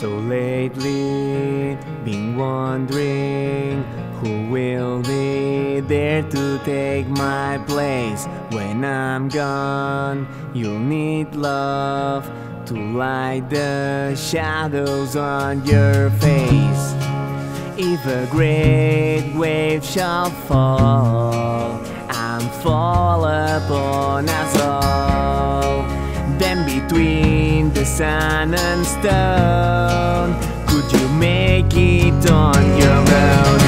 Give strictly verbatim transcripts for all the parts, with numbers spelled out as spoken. So lately, been wondering who will be there to take my place. When I'm gone, you'll need love to light the shadows on your face. If a great wave shall fall and fall upon us all, then between the sun and stone, could you make it on your own?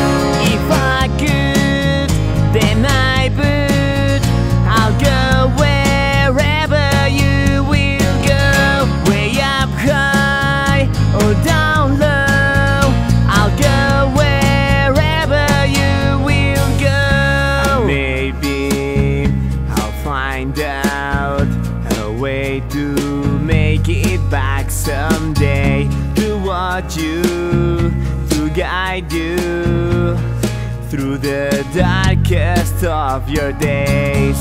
If I could, then I would. I'll go wherever you will go, way up high or down low. I'll go wherever you will go. And maybe I'll find out a way to make it back someday, to watch you, to guide you through the darkest of your days.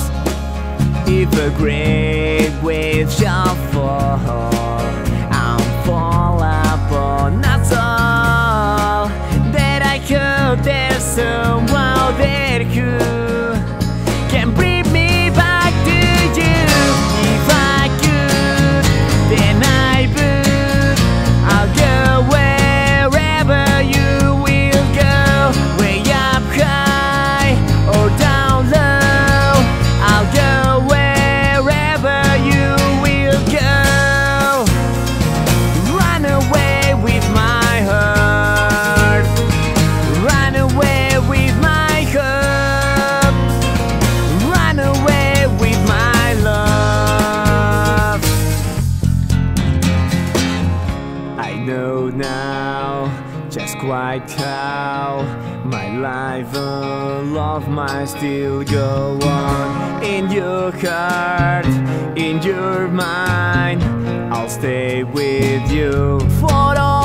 If a great wave shall fall and fall upon us all, that I hope there's someone out there who can bring just quite how my life and love might still go on. In your heart, in your mind, I'll stay with you for all.